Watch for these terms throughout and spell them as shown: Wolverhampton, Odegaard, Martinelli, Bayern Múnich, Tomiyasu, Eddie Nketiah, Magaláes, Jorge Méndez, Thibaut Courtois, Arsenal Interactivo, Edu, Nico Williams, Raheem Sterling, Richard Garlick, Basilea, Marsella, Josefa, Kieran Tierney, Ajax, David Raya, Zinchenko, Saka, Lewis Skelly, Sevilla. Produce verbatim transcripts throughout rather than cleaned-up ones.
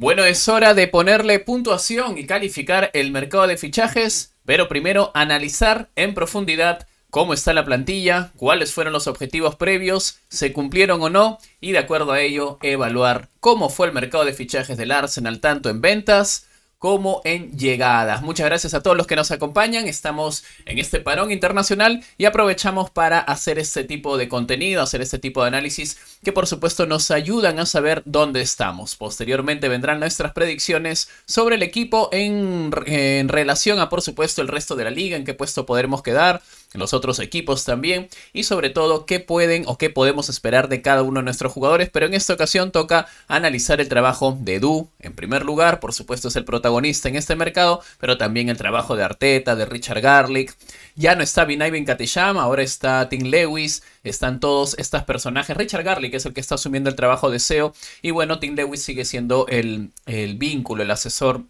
Bueno, es hora de ponerle puntuación y calificar el mercado de fichajes, pero primero analizar en profundidad cómo está la plantilla, cuáles fueron los objetivos previos, se cumplieron o no, y de acuerdo a ello evaluar cómo fue el mercado de fichajes del Arsenal, tanto en ventas como en llegadas. Muchas gracias a todos los que nos acompañan. Estamos en este parón internacional y aprovechamos para hacer este tipo de contenido, hacer este tipo de análisis que por supuesto nos ayudan a saber dónde estamos. Posteriormente vendrán nuestras predicciones sobre el equipo en, en relación a por supuesto el resto de la liga, en qué puesto podremos quedar, los otros equipos también y sobre todo qué pueden o qué podemos esperar de cada uno de nuestros jugadores. Pero en esta ocasión toca analizar el trabajo de Edu en primer lugar, por supuesto es el protagonista en este mercado, pero también el trabajo de Arteta, de Richard Garlick. Ya no está David Nketiah, ahora está Tim Lewis, están todos estos personajes. Richard Garlick es el que está asumiendo el trabajo de C E O y bueno, Tim Lewis sigue siendo el, el vínculo, el asesor,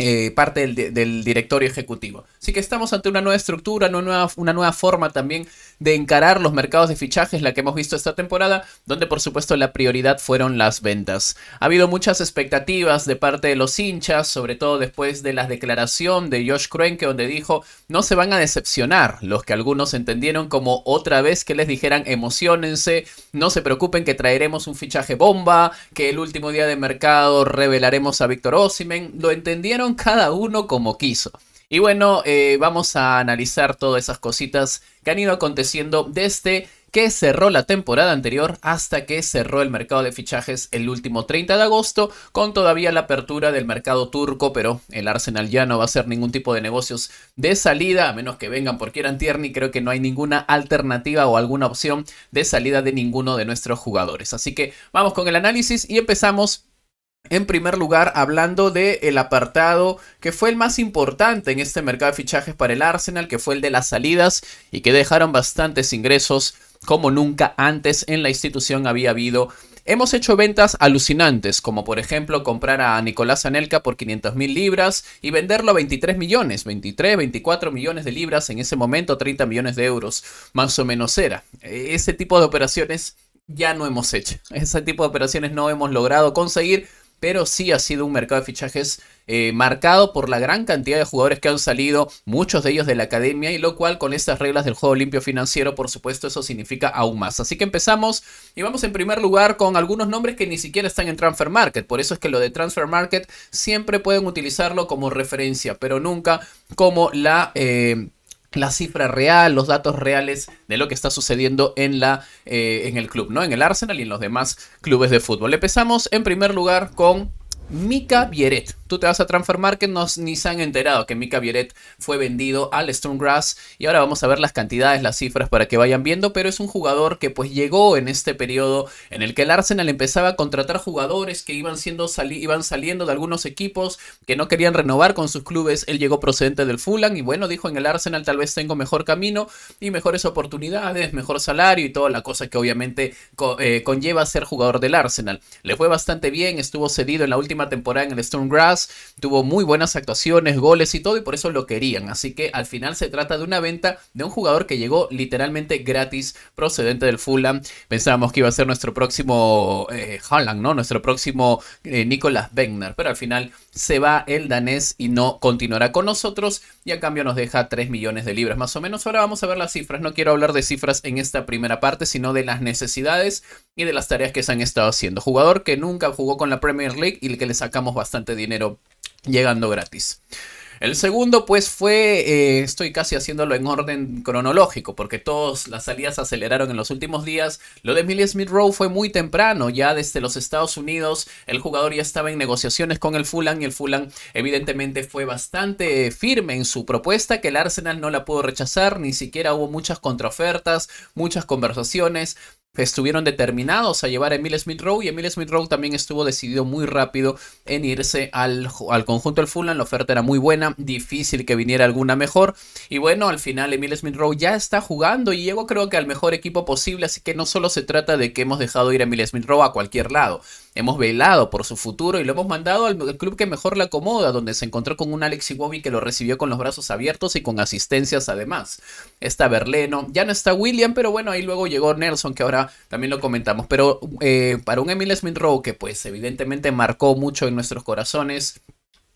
Eh, parte del, del directorio ejecutivo. Así que estamos ante una nueva estructura, una nueva, una nueva forma también de encarar los mercados de fichajes, la que hemos visto esta temporada, donde por supuesto la prioridad fueron las ventas. Ha habido muchas expectativas de parte de los hinchas, sobre todo después de la declaración de Josh Kroenke, donde dijo, no se van a decepcionar, los que algunos entendieron como otra vez que les dijeran emociónense, no se preocupen que traeremos un fichaje bomba, que el último día de mercado revelaremos a Víctor Osimhen. Lo entendieron cada uno como quiso. Y bueno, eh, vamos a analizar todas esas cositas que han ido aconteciendo desde que cerró la temporada anterior hasta que cerró el mercado de fichajes el último treinta de agosto, con todavía la apertura del mercado turco, pero el Arsenal ya no va a hacer ningún tipo de negocios de salida, a menos que vengan por Kieran Tierney. Creo que no hay ninguna alternativa o alguna opción de salida de ninguno de nuestros jugadores. Así que vamos con el análisis y empezamos en primer lugar hablando del apartado que fue el más importante en este mercado de fichajes para el Arsenal, que fue el de las salidas y que dejaron bastantes ingresos como nunca antes en la institución había habido. Hemos hecho ventas alucinantes, como por ejemplo comprar a Nicolás Anelka por quinientas mil libras y venderlo a veintitrés millones, veintitrés, veinticuatro millones de libras en ese momento, treinta millones de euros, más o menos era. Ese tipo de operaciones ya no hemos hecho, ese tipo de operaciones no hemos logrado conseguir. Pero sí ha sido un mercado de fichajes eh, marcado por la gran cantidad de jugadores que han salido, muchos de ellos de la academia, y lo cual con estas reglas del juego limpio financiero, por supuesto, eso significa aún más. Así que empezamos y vamos en primer lugar con algunos nombres que ni siquiera están en Transfer Market. Por eso es que lo de Transfer Market siempre pueden utilizarlo como referencia, pero nunca como la... Eh, la cifra real, los datos reales de lo que está sucediendo en, la, eh, en el club, ¿no? En el Arsenal y en los demás clubes de fútbol. Empezamos en primer lugar con Mika Biereth. Tú te vas a Transfer Market, no, ni se han enterado que Mika Biereth fue vendido al Sturm Graz y ahora vamos a ver las cantidades, las cifras para que vayan viendo, pero es un jugador que pues llegó en este periodo en el que el Arsenal empezaba a contratar jugadores que iban, siendo sali iban saliendo de algunos equipos que no querían renovar con sus clubes. Él llegó procedente del Fulham y bueno, dijo en el Arsenal tal vez tengo mejor camino y mejores oportunidades, mejor salario y toda la cosa que obviamente co eh, conlleva ser jugador del Arsenal. Le fue bastante bien, estuvo cedido en la última temporada en el Sturm Graz, tuvo muy buenas actuaciones, goles y todo, y por eso lo querían. Así que al final se trata de una venta de un jugador que llegó literalmente gratis procedente del Fulham. Pensábamos que iba a ser nuestro próximo eh, Haaland, ¿no? Nuestro próximo eh, Nicolas Beckner, pero al final se va el danés y no continuará con nosotros y a cambio nos deja tres millones de libras más o menos. Ahora vamos a ver las cifras. No quiero hablar de cifras en esta primera parte, sino de las necesidades y de las tareas que se han estado haciendo. Jugador que nunca jugó con la Premier League y que le sacamos bastante dinero llegando gratis. El segundo pues fue, eh, estoy casi haciéndolo en orden cronológico porque todas las salidas aceleraron en los últimos días. Lo de Emile Smith-Rowe fue muy temprano, ya desde los Estados Unidos el jugador ya estaba en negociaciones con el Fulham y el Fulham evidentemente fue bastante firme en su propuesta que el Arsenal no la pudo rechazar, ni siquiera hubo muchas contraofertas, muchas conversaciones. Estuvieron determinados a llevar a Emile Smith-Rowe y Emile Smith-Rowe también estuvo decidido muy rápido en irse al, al conjunto del Fulham. La oferta era muy buena, difícil que viniera alguna mejor y bueno, al final Emile Smith-Rowe ya está jugando y llegó creo que al mejor equipo posible, así que no solo se trata de que hemos dejado ir a Emile Smith-Rowe a cualquier lado, hemos velado por su futuro y lo hemos mandado al club que mejor le acomoda, donde se encontró con un Alex Iwobi que lo recibió con los brazos abiertos y con asistencias además. Está Berleno, ya no está William, pero bueno, ahí luego llegó Nelson, que ahora también lo comentamos. Pero eh, para un Emile Smith-Rowe que pues evidentemente marcó mucho en nuestros corazones,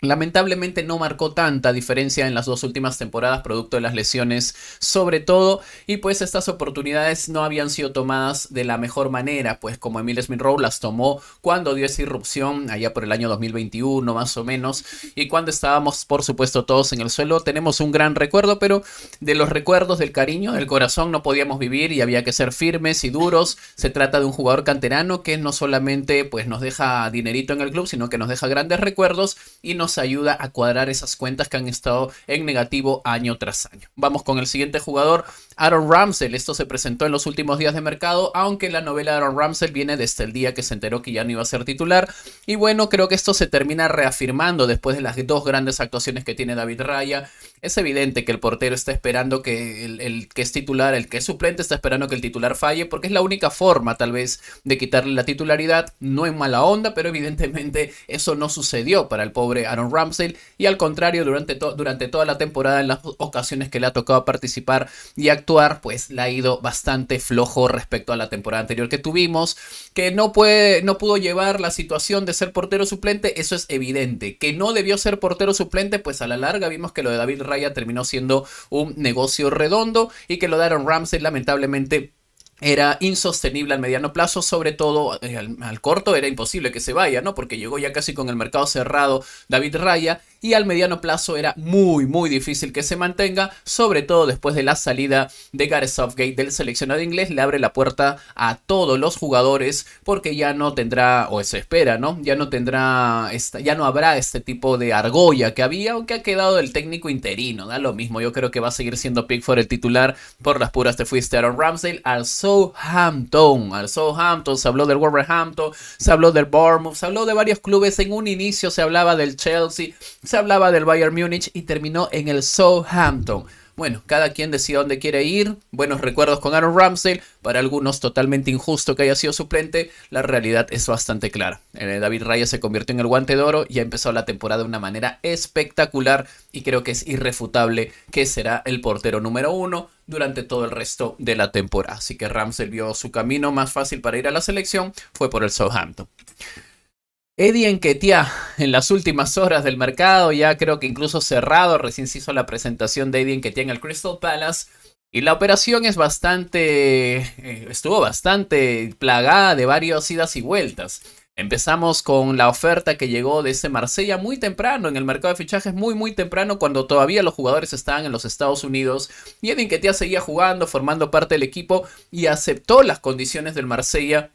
lamentablemente no marcó tanta diferencia en las dos últimas temporadas, producto de las lesiones sobre todo, y pues estas oportunidades no habían sido tomadas de la mejor manera, pues como Emile Smith-Rowe las tomó cuando dio esa irrupción allá por el año dos mil veintiuno más o menos, y cuando estábamos por supuesto todos en el suelo. Tenemos un gran recuerdo, pero de los recuerdos, del cariño, del corazón no podíamos vivir y había que ser firmes y duros. Se trata de un jugador canterano que no solamente pues nos deja dinerito en el club, sino que nos deja grandes recuerdos y nos ayuda a cuadrar esas cuentas que han estado en negativo año tras año. Vamos con el siguiente jugador, Aaron Ramsdale. Esto se presentó en los últimos días de mercado, aunque la novela de Aaron Ramsdale viene desde el día que se enteró que ya no iba a ser titular. Y bueno, creo que esto se termina reafirmando después de las dos grandes actuaciones que tiene David Raya. Es evidente que el portero está esperando que el, el que es titular, el que es suplente, está esperando que el titular falle, porque es la única forma tal vez de quitarle la titularidad. No en mala onda, pero evidentemente eso no sucedió para el pobre Aaron Ramsdale, y al contrario, durante, to durante toda la temporada, en las ocasiones que le ha tocado participar y actuar, pues le ha ido bastante flojo respecto a la temporada anterior que tuvimos. Que no, puede, no pudo llevar la situación de ser portero suplente, eso es evidente. Que no debió ser portero suplente, pues a la larga vimos que lo de David Raya terminó siendo un negocio redondo, y que lo de Aaron Ramsdale lamentablemente era insostenible al mediano plazo, sobre todo eh, al, al corto era imposible que se vaya, ¿no? Porque llegó ya casi con el mercado cerrado David Raya, y al mediano plazo era muy muy difícil que se mantenga, sobre todo después de la salida de Gareth Southgate del seleccionado inglés. Le abre la puerta a todos los jugadores, porque ya no tendrá, o se espera, ¿no? Ya no tendrá, esta, ya no habrá este tipo de argolla que había, aunque ha quedado el técnico interino, da lo mismo. Yo creo que va a seguir siendo Pickford el titular. Por las puras te fuiste, Aaron Ramsdale, al Southampton, al Southampton. Se habló del Wolverhampton, se habló del Bournemouth, se habló de varios clubes. En un inicio se hablaba del Chelsea, se hablaba del Bayern Múnich y terminó en el Southampton. Bueno, cada quien decide dónde quiere ir. Buenos recuerdos con Aaron Ramsdale. Para algunos totalmente injusto que haya sido suplente. La realidad es bastante clara. David Raya se convirtió en el guante de oro y ha empezado la temporada de una manera espectacular. Y creo que es irrefutable que será el portero número uno durante todo el resto de la temporada. Así que Ramsdale vio su camino más fácil para ir a la selección. Fue por el Southampton. Eddie Nketiah, en las últimas horas del mercado, ya creo que incluso cerrado, recién se hizo la presentación de Eddie Nketiah en el Crystal Palace, y la operación es bastante, eh, estuvo bastante plagada de varias idas y vueltas. Empezamos con la oferta que llegó de ese Marsella muy temprano en el mercado de fichajes, muy muy temprano, cuando todavía los jugadores estaban en los Estados Unidos, y Eddie Nketiah seguía jugando, formando parte del equipo, y aceptó las condiciones del Marsella.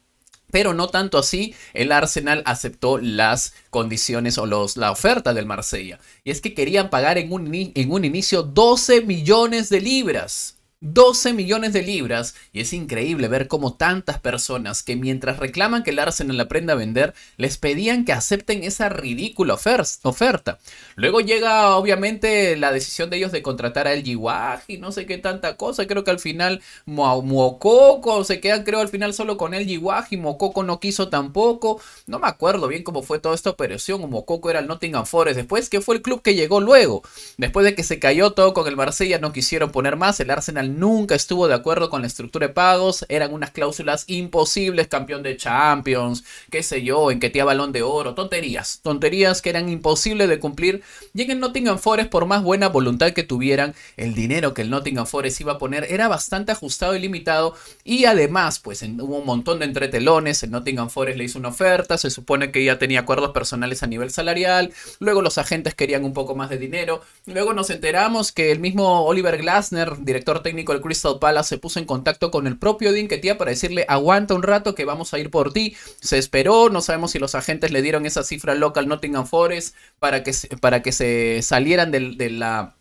Pero no tanto así, el Arsenal aceptó las condiciones o los, la oferta del Marsella. Y es que querían pagar en un, en un inicio doce millones de libras. doce millones de libras. Y es increíble ver cómo tantas personas que mientras reclaman que el Arsenal aprenda a vender, les pedían que acepten esa ridícula oferta. Luego llega obviamente la decisión de ellos de contratar a El Giwaj y no sé qué tanta cosa. Creo que al final Mococo se quedan, creo al final solo con El Giwaj, y Mococo no quiso tampoco. No me acuerdo bien cómo fue toda esta operación. Mococo era el Nottingham Forest después, que fue el club que llegó luego. Después de que se cayó todo con el Marsella, no quisieron poner más. El Arsenal nunca estuvo de acuerdo con la estructura de pagos, eran unas cláusulas imposibles, campeón de Champions, qué sé yo, Nketiah Balón de Oro, tonterías, tonterías que eran imposibles de cumplir. Y en el Nottingham Forest, por más buena voluntad que tuvieran, el dinero que el Nottingham Forest iba a poner era bastante ajustado y limitado, y además pues en, hubo un montón de entretelones. El Nottingham Forest le hizo una oferta, se supone que ya tenía acuerdos personales a nivel salarial, luego los agentes querían un poco más de dinero, luego nos enteramos que el mismo Oliver Glasner, director técnico técnico del Crystal Palace, se puso en contacto con el propio Eddie Nketiah para decirle: aguanta un rato que vamos a ir por ti. Se esperó, no sabemos si los agentes le dieron esa cifra loca al Nottingham Forest para que, para que se salieran de, de la...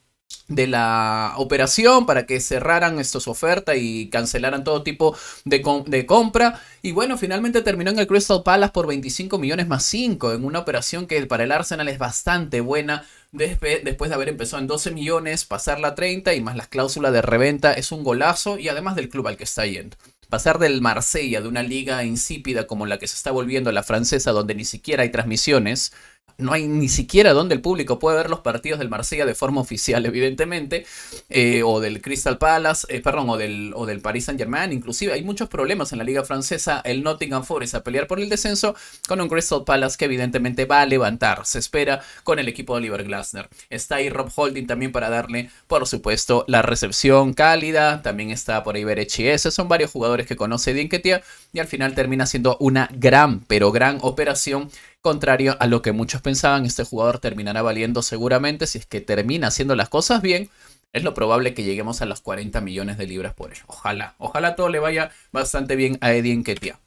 de la operación, para que cerraran esto, su oferta, y cancelaran todo tipo de, comp de compra. Y bueno, finalmente terminó en el Crystal Palace por veinticinco millones más cinco, en una operación que para el Arsenal es bastante buena. Despe después de haber empezado en doce millones, pasarla a treinta y más las cláusulas de reventa, es un golazo, y además del club al que está yendo. Pasar del Marsella, de una liga insípida como la que se está volviendo, la francesa, donde ni siquiera hay transmisiones, no hay ni siquiera donde el público puede ver los partidos del Marsella de forma oficial, evidentemente, eh, o del Crystal Palace, eh, perdón, o del, o del Paris Saint-Germain, inclusive hay muchos problemas en la liga francesa, el Nottingham Forest a pelear por el descenso con un Crystal Palace que evidentemente va a levantar, se espera, con el equipo de Oliver Glasner. Está ahí Rob Holding también para darle, por supuesto, la recepción cálida, también está por ahí Berechiese, son varios jugadores que conoce Eddie Nketiah, y al final termina siendo una gran, pero gran operación. Contrario a lo que muchos pensaban, este jugador terminará valiendo seguramente, si es que termina haciendo las cosas bien, es lo probable que lleguemos a los cuarenta millones de libras por él. Ojalá, ojalá todo le vaya bastante bien a Eddie Nketiah.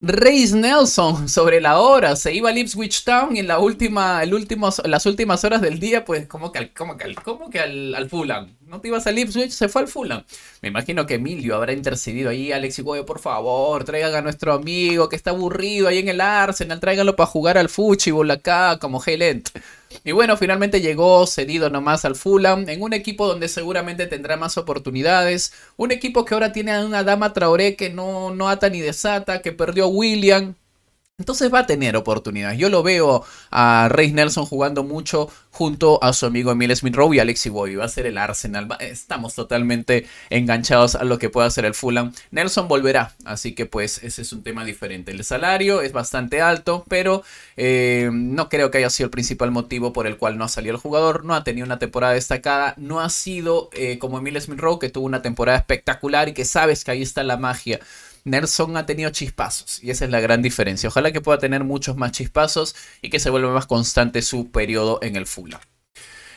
Reis Nelson, sobre la hora, se iba a Ipswich Town y en la última, el último, las últimas horas del día, pues, como que, al, como que, al, como que al, al Fulham. No te ibas al Ipswich, se fue al Fulham. Me imagino que Emilio habrá intercedido ahí. Alex Iwobi, por favor, traigan a nuestro amigo que está aburrido ahí en el Arsenal, tráiganlo para jugar al fútbol acá, como Haaland. Y bueno, finalmente llegó cedido nomás al Fulham, en un equipo donde seguramente tendrá más oportunidades. Un equipo que ahora tiene a una Adama Traoré que no, no ata ni desata, que perdió a William. Entonces va a tener oportunidades. Yo lo veo a Reis Nelson jugando mucho junto a su amigo Emile Smith-Rowe y Alex Iwobi. Va a ser el Arsenal. Estamos totalmente enganchados a lo que pueda hacer el Fulham. Nelson volverá, así que pues ese es un tema diferente. El salario es bastante alto, pero eh, no creo que haya sido el principal motivo por el cual no ha salido el jugador. No ha tenido una temporada destacada. No ha sido eh, como Emile Smith-Rowe, que tuvo una temporada espectacular y que sabes que ahí está la magia. Nelson ha tenido chispazos y esa es la gran diferencia. Ojalá que pueda tener muchos más chispazos y que se vuelva más constante su periodo en el Fulham.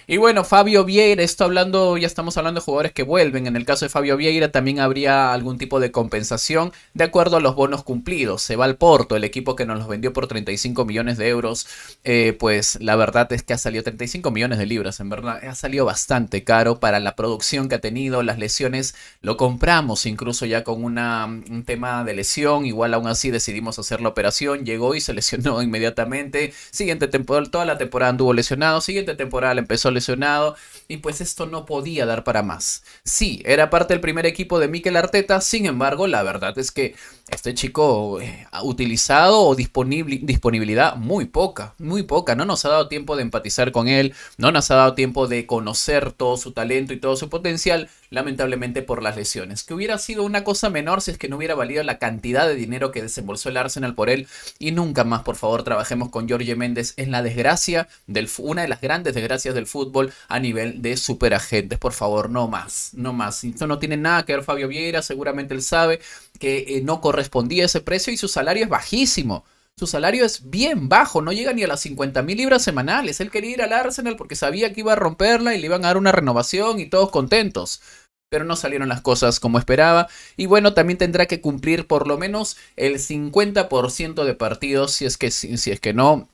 Y bueno, Fabio Vieira, esto hablando, ya estamos hablando de jugadores que vuelven. En el caso de Fabio Vieira también habría algún tipo de compensación de acuerdo a los bonos cumplidos. Se va al Porto, el equipo que nos los vendió por treinta y cinco millones de euros. Eh, pues la verdad es que ha salido treinta y cinco millones de libras, en verdad. Ha salido bastante caro para la producción que ha tenido, las lesiones. Lo compramos incluso ya con una, un tema de lesión. Igual aún así decidimos hacer la operación. Llegó y se lesionó inmediatamente. Siguiente temporada, toda la temporada anduvo lesionado. Siguiente temporada le empezó a lesionado y pues esto no podía dar para más. Sí, era parte del primer equipo de Mikel Arteta, sin embargo, la verdad es que este chico eh, ha utilizado o disponibilidad muy poca, muy poca. No nos ha dado tiempo de empatizar con él, no nos ha dado tiempo de conocer todo su talento y todo su potencial, lamentablemente por las lesiones. Que hubiera sido una cosa menor si es que no hubiera valido la cantidad de dinero que desembolsó el Arsenal por él. Y nunca más, por favor, trabajemos con Jorge Méndez. Es la desgracia, del, una de las grandes desgracias del fútbol a nivel de superagentes. Por favor, no más, no más. Esto no tiene nada que ver Fabio Vieira, seguramente él sabe que eh, no correspondía ese precio y su salario es bajísimo. Su salario es bien bajo, no llega ni a las cincuenta mil libras semanales. Él quería ir al Arsenal porque sabía que iba a romperla y le iban a dar una renovación y todos contentos. Pero no salieron las cosas como esperaba. Y bueno, también tendrá que cumplir por lo menos el cincuenta por ciento de partidos. Si es que, si, si es que no,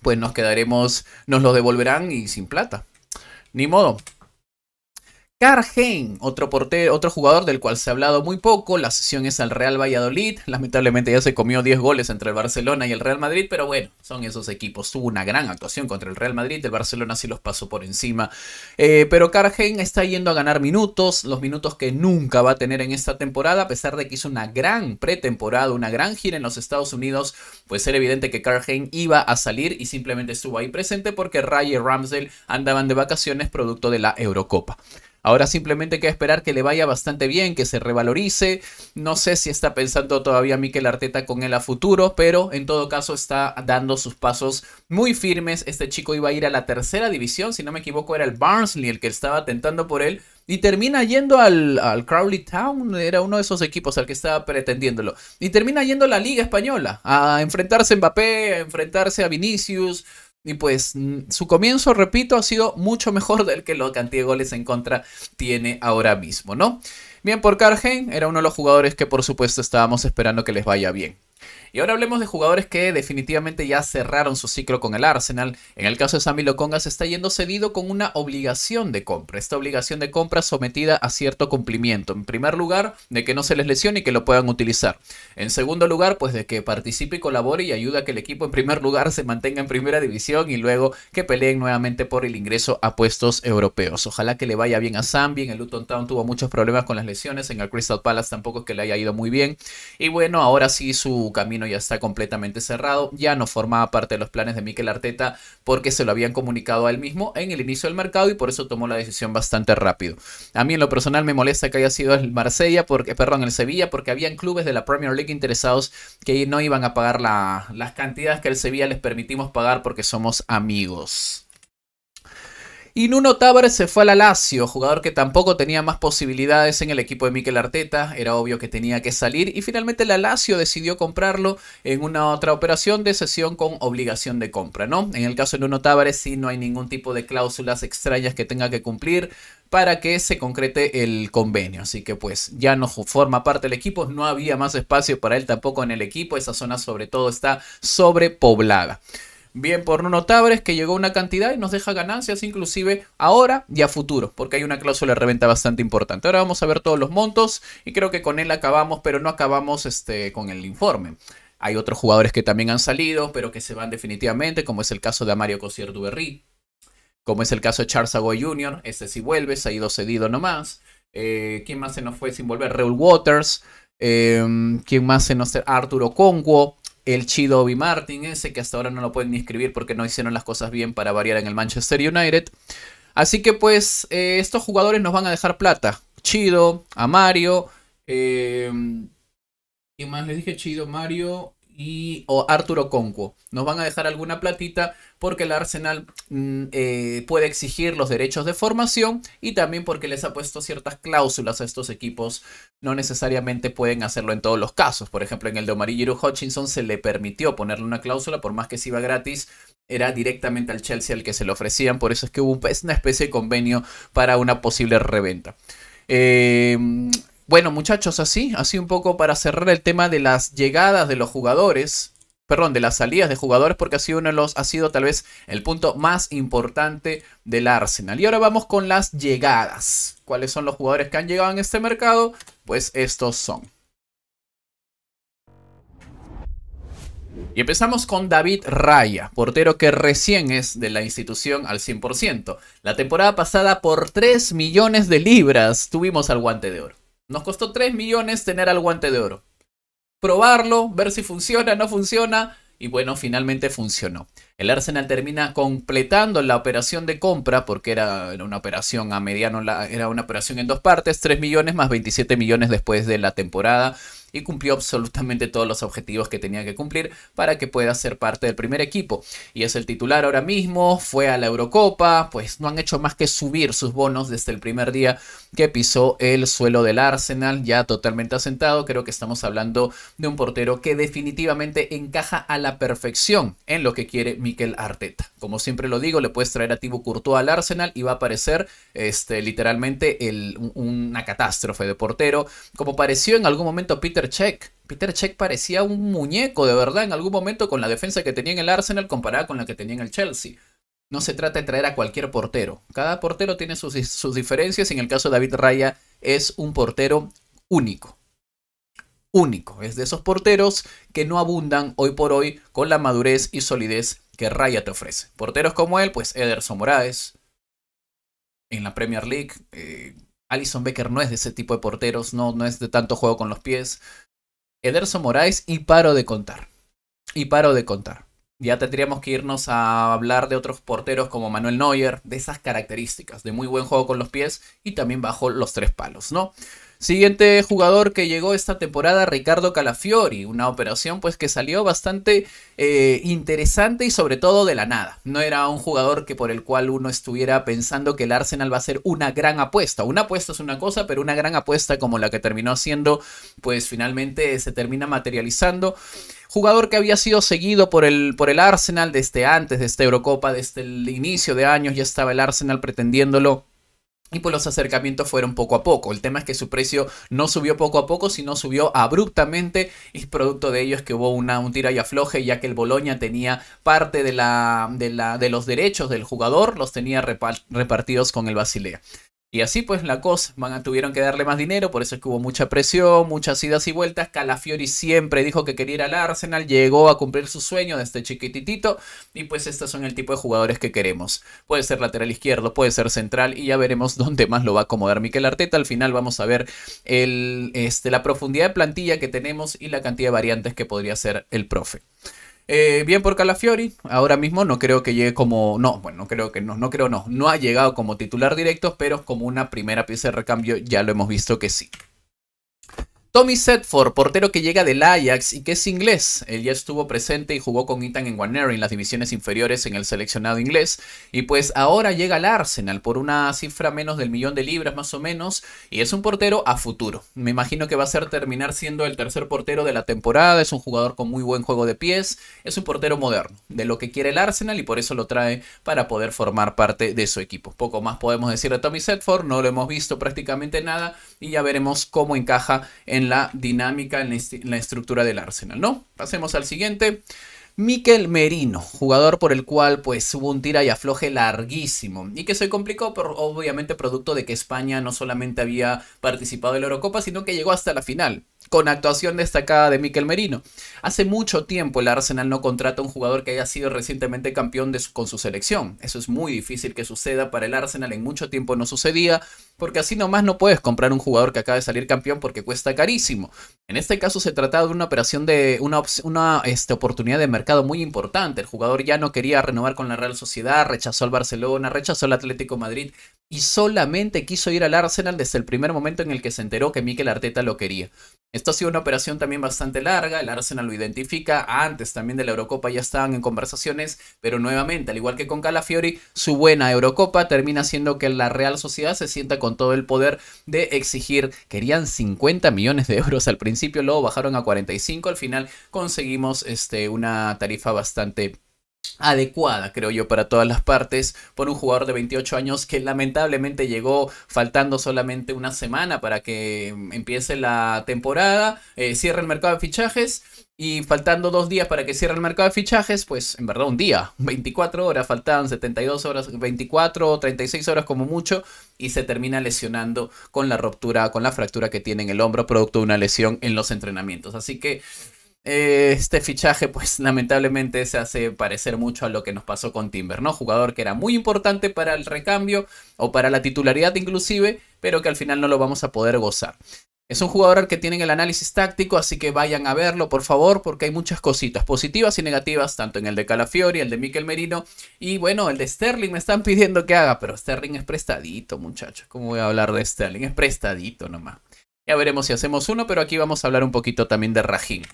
pues nos quedaremos, nos lo devolverán y sin plata. Ni modo. Karl Hein, otro, portero, otro jugador del cual se ha hablado muy poco. La cesión es al Real Valladolid. Lamentablemente ya se comió diez goles entre el Barcelona y el Real Madrid. Pero bueno, son esos equipos. Tuvo una gran actuación contra el Real Madrid. El Barcelona sí los pasó por encima. Eh, pero Karl Hein está yendo a ganar minutos. Los minutos que nunca va a tener en esta temporada. A pesar de que hizo una gran pretemporada, una gran gira en los Estados Unidos. Pues era evidente que Karl Hein iba a salir y simplemente estuvo ahí presente porque Raya y Ramsdale andaban de vacaciones producto de la Eurocopa. Ahora simplemente queda esperar que le vaya bastante bien, que se revalorice. No sé si está pensando todavía Mikel Arteta con él a futuro, pero en todo caso está dando sus pasos muy firmes. Este chico iba a ir a la tercera división, si no me equivoco era el Barnsley el que estaba tentando por él. Y termina yendo al, al Crowley Town, era uno de esos equipos al que estaba pretendiéndolo. Y termina yendo a la Liga Española, a enfrentarse a Mbappé, a enfrentarse a Vinicius. Y pues su comienzo, repito, ha sido mucho mejor del que la cantidad de goles en contra tiene ahora mismo, ¿no? Bien por Karl Hein, era uno de los jugadores que por supuesto estábamos esperando que les vaya bien. Y ahora hablemos de jugadores que definitivamente ya cerraron su ciclo con el Arsenal. En el caso de Sambi Lokonga se está yendo cedido con una obligación de compra. Esta obligación de compra sometida a cierto cumplimiento. En primer lugar, de que no se les lesione y que lo puedan utilizar. En segundo lugar, pues de que participe y colabore y ayude a que el equipo en primer lugar se mantenga en primera división y luego que peleen nuevamente por el ingreso a puestos europeos. Ojalá que le vaya bien a Sambi. En el Luton Town tuvo muchos problemas con las lesiones. En el Crystal Palace tampoco es que le haya ido muy bien. Y bueno, ahora sí su camino ya está completamente cerrado. Ya no formaba parte de los planes de Mikel Arteta porque se lo habían comunicado a él mismo en el inicio del mercado y por eso tomó la decisión bastante rápido. A mí en lo personal me molesta que haya sido el Marsella, porque, perdón, el Sevilla, porque habían clubes de la Premier League interesados que no iban a pagar la, las cantidades que el Sevilla les permitimos pagar porque somos amigos. Y Nuno Tavares se fue a la Lazio, jugador que tampoco tenía más posibilidades en el equipo de Mikel Arteta, era obvio que tenía que salir y finalmente la Lazio decidió comprarlo en una otra operación de cesión con obligación de compra, ¿no? En el caso de Nuno Tavares sí no hay ningún tipo de cláusulas extrañas que tenga que cumplir para que se concrete el convenio. Así que pues ya no forma parte del equipo, no había más espacio para él tampoco en el equipo, esa zona sobre todo está sobrepoblada. Bien por Nuno Tavares, que llegó una cantidad y nos deja ganancias inclusive ahora y a futuro, porque hay una cláusula de reventa bastante importante. Ahora vamos a ver todos los montos y creo que con él acabamos, pero no acabamos este, con el informe. Hay otros jugadores que también han salido, pero que se van definitivamente, como es el caso de Amario Kosier Duberry, como es el caso de Charles Agoy junior, este sí vuelve, se ha ido cedido nomás. Eh, ¿Quién más se nos fue sin volver? Raul Waters. Eh, ¿Quién más se nos fue? Arturo Congo. El Chido Obi Martin, ese que hasta ahora no lo pueden ni escribir porque no hicieron las cosas bien para variar en el Manchester United. Así que pues eh, estos jugadores nos van a dejar plata. Chido, Amario, eh, ¿qué más les dije? Chido, Mario y oh, Arturo Conquo. Nos van a dejar alguna platita porque el Arsenal mm, eh, puede exigir los derechos de formación y también porque les ha puesto ciertas cláusulas a estos equipos. No necesariamente pueden hacerlo en todos los casos. Por ejemplo, en el de Omarijiru Hutchinson se le permitió ponerle una cláusula, por más que se iba gratis, era directamente al Chelsea al que se le ofrecían. Por eso es que hubo una especie de convenio para una posible reventa. Eh... Bueno, muchachos, así, así un poco para cerrar el tema de las llegadas de los jugadores, perdón, de las salidas de jugadores, porque ha sido uno de los, ha sido tal vez el punto más importante del Arsenal. Y ahora vamos con las llegadas. ¿Cuáles son los jugadores que han llegado en este mercado? Pues estos son. Y empezamos con David Raya, portero que recién es de la institución al cien por ciento. La temporada pasada por tres millones de libras tuvimos al Guante de Oro. Nos costó tres millones tener al Guante de Oro. Probarlo, ver si funciona, no funciona. Y bueno, finalmente funcionó. El Arsenal termina completando la operación de compra, porque era, era una operación a mediano, era una operación en dos partes, tres millones más veintisiete millones después de la temporada. Y cumplió absolutamente todos los objetivos que tenía que cumplir para que pueda ser parte del primer equipo. Y es el titular ahora mismo, fue a la Eurocopa, pues no han hecho más que subir sus bonos desde el primer día que pisó el suelo del Arsenal, ya totalmente asentado. Creo que estamos hablando de un portero que definitivamente encaja a la perfección en lo que quiere Mikel Arteta. Como siempre lo digo, le puedes traer a Thibaut Courtois al Arsenal y va a parecer este, literalmente el, una catástrofe de portero, como pareció en algún momento Peter Peter Cech. Peter Cech parecía un muñeco de verdad en algún momento con la defensa que tenía en el Arsenal comparada con la que tenía en el Chelsea. No se trata de traer a cualquier portero. Cada portero tiene sus, sus diferencias y en el caso de David Raya es un portero único. Único. Es de esos porteros que no abundan hoy por hoy con la madurez y solidez que Raya te ofrece. Porteros como él, pues Ederson Moraes en la Premier League... Eh, Alisson Becker no es de ese tipo de porteros, no, no es de tanto juego con los pies. Ederson Moraes y paro de contar. Y paro de contar. Ya tendríamos que irnos a hablar de otros porteros como Manuel Neuer, de esas características, de muy buen juego con los pies y también bajo los tres palos, ¿no? Siguiente jugador que llegó esta temporada, Riccardo Calafiori. Una operación pues que salió bastante eh, interesante y sobre todo de la nada. No era un jugador que por el cual uno estuviera pensando que el Arsenal va a ser una gran apuesta. Una apuesta es una cosa, pero una gran apuesta como la que terminó haciendo, pues finalmente se termina materializando. Jugador que había sido seguido por el, por el Arsenal desde antes de esta Eurocopa, desde el inicio de años ya estaba el Arsenal pretendiéndolo. Y pues los acercamientos fueron poco a poco. El tema es que su precio no subió poco a poco, sino subió abruptamente. Y producto de ello es que hubo una, un tira y afloje, ya que el Bologna tenía parte de, la, de, la, de los derechos del jugador, los tenía repartidos con el Basilea. Y así pues la cosa, man, tuvieron que darle más dinero, por eso es que hubo mucha presión, muchas idas y vueltas. Calafiori siempre dijo que quería ir al Arsenal, llegó a cumplir su sueño desde chiquititito. Y pues estos son el tipo de jugadores que queremos. Puede ser lateral izquierdo, puede ser central y ya veremos dónde más lo va a acomodar Mikel Arteta. Al final vamos a ver el, este, la profundidad de plantilla que tenemos y la cantidad de variantes que podría ser el profe. Eh, bien por Calafiori, ahora mismo no creo que llegue como, no, bueno, no creo que no, no creo no, no ha llegado como titular directo, pero como una primera pieza de recambio ya lo hemos visto que sí. Tommy Setford, portero que llega del Ajax y que es inglés. Él ya estuvo presente y jugó con Ethan en Wanneroo en las divisiones inferiores en el seleccionado inglés. Y pues ahora llega al Arsenal por una cifra menos del millón de libras más o menos. Y es un portero a futuro. Me imagino que va a ser terminar siendo el tercer portero de la temporada. Es un jugador con muy buen juego de pies. Es un portero moderno de lo que quiere el Arsenal y por eso lo trae para poder formar parte de su equipo. Poco más podemos decir de Tommy Setford. No lo hemos visto prácticamente nada y ya veremos cómo encaja en En la dinámica, en la, en la estructura del Arsenal, ¿no? Pasemos al siguiente. Mikel Merino, jugador por el cual pues hubo un tira y afloje larguísimo y que se complicó por, obviamente producto de que España no solamente había participado en la Eurocopa, sino que llegó hasta la final, con actuación destacada de Mikel Merino. Hace mucho tiempo el Arsenal no contrata a un jugador que haya sido recientemente campeón de su, con su selección. Eso es muy difícil que suceda para el Arsenal, en mucho tiempo no sucedía, porque así nomás no puedes comprar un jugador que acaba de salir campeón porque cuesta carísimo. En este caso se trataba de una operación de una, una este, oportunidad de mercado muy importante. El jugador ya no quería renovar con la Real Sociedad, rechazó al Barcelona, rechazó al Atlético Madrid y solamente quiso ir al Arsenal desde el primer momento en el que se enteró que Mikel Arteta lo quería. Esto ha sido una operación también bastante larga, el Arsenal lo identifica, antes también de la Eurocopa ya estaban en conversaciones, pero nuevamente, al igual que con Calafiori, su buena Eurocopa termina haciendo que la Real Sociedad se sienta con todo el poder de exigir. Querían cincuenta millones de euros al principio, luego bajaron a cuarenta y cinco, al final conseguimos este, una tarifa bastante adecuada, creo yo, para todas las partes por un jugador de veintiocho años que lamentablemente llegó faltando solamente una semana para que empiece la temporada, eh, cierre el mercado de fichajes. Y faltando dos días para que cierre el mercado de fichajes, pues en verdad un día, veinticuatro horas, faltaban setenta y dos horas, veinticuatro, treinta y seis horas como mucho, y se termina lesionando con la ruptura, con la fractura que tiene en el hombro, producto de una lesión en los entrenamientos. Así que este fichaje pues lamentablemente se hace parecer mucho a lo que nos pasó con Timber, ¿no? Jugador que era muy importante para el recambio o para la titularidad inclusive, pero que al final no lo vamos a poder gozar. Es un jugador que tienen el análisis táctico, así que vayan a verlo por favor, porque hay muchas cositas positivas y negativas, tanto en el de Calafiori, el de Mikel Merino y bueno, el de Sterling me están pidiendo que haga, pero Sterling es prestadito, muchachos. ¿Cómo voy a hablar de Sterling? Es prestadito nomás. Ya veremos si hacemos uno, pero aquí vamos a hablar un poquito también de Raheem,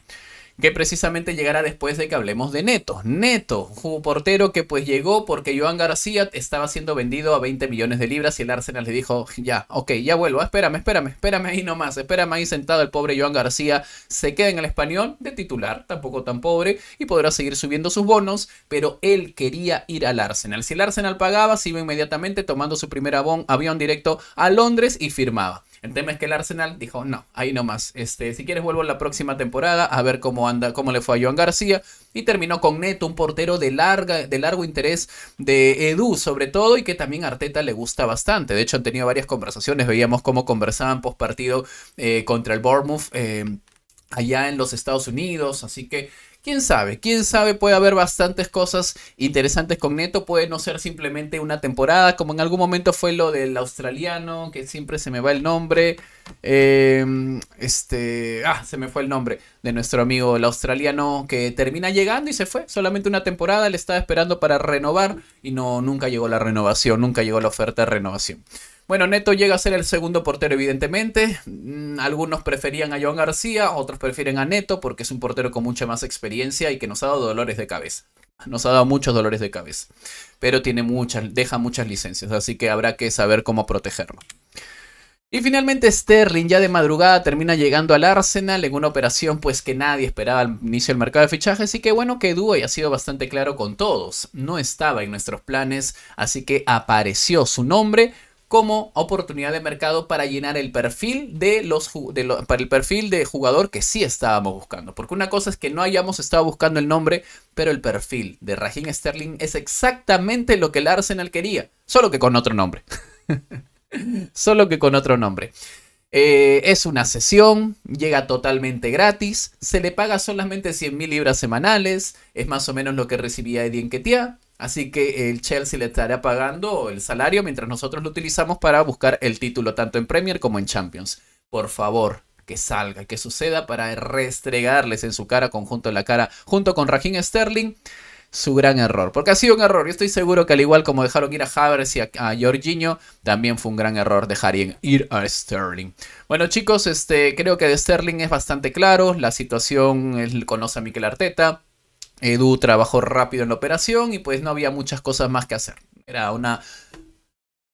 que precisamente llegará después de que hablemos de Neto. Neto, un portero que pues llegó porque Joan García estaba siendo vendido a veinte millones de libras y el Arsenal le dijo, ya, ok, ya vuelvo, espérame, espérame, espérame ahí nomás, espérame ahí sentado. El pobre Joan García se queda en el Español de titular, tampoco tan pobre, y podrá seguir subiendo sus bonos, pero él quería ir al Arsenal. Si el Arsenal pagaba, se iba inmediatamente tomando su primer avión directo a Londres y firmaba. El tema es que el Arsenal dijo, no, ahí nomás, este, si quieres vuelvo la próxima temporada a ver cómo anda, cómo le fue a Joan García. Y terminó con Neto, un portero de, larga, de largo interés de Edu sobre todo, y que también a Arteta le gusta bastante. De hecho han tenido varias conversaciones, veíamos cómo conversaban post partido eh, contra el Bournemouth eh, allá en los Estados Unidos, así que quién sabe, quién sabe, puede haber bastantes cosas interesantes con Neto. Puede no ser simplemente una temporada, como en algún momento fue lo del australiano, que siempre se me va el nombre. Eh, este, ah, se me fue el nombre de nuestro amigo, el australiano, que termina llegando y se fue. Solamente una temporada, le estaba esperando para renovar y no, nunca llegó la renovación, nunca llegó la oferta de renovación. Bueno, Neto llega a ser el segundo portero, evidentemente. Algunos preferían a Joan García, otros prefieren a Neto porque es un portero con mucha más experiencia y que nos ha dado dolores de cabeza. Nos ha dado muchos dolores de cabeza, pero tiene muchas, deja muchas licencias, así que habrá que saber cómo protegerlo. Y finalmente Sterling ya de madrugada termina llegando al Arsenal en una operación pues que nadie esperaba al inicio del mercado de fichajes. Y que bueno que Edu ha sido bastante claro con todos. No estaba en nuestros planes, así que apareció su nombre. como oportunidad de mercado para llenar el perfil de los, de los para el perfil de jugador que sí estábamos buscando. Porque una cosa es que no hayamos estado buscando el nombre, pero el perfil de Raheem Sterling es exactamente lo que el Arsenal quería, solo que con otro nombre. Solo que con otro nombre. Eh, es una sesión, llega totalmente gratis, se le paga solamente cien mil libras semanales, es más o menos lo que recibía Eddie Nketiah, así que el Chelsea le estará pagando el salario mientras nosotros lo utilizamos para buscar el título tanto en Premier como en Champions. Por favor, que salga, que suceda para restregarles en su cara, conjunto en la cara, junto con Raheem Sterling, su gran error, porque ha sido un error. Yo estoy seguro que al igual como dejaron ir a Havertz y a, a Jorginho, también fue un gran error dejar ir a Sterling. Bueno chicos, este, creo que de Sterling es bastante claro, la situación es, conoce a Mikel Arteta, Edu trabajó rápido en la operación y pues no había muchas cosas más que hacer. Era una...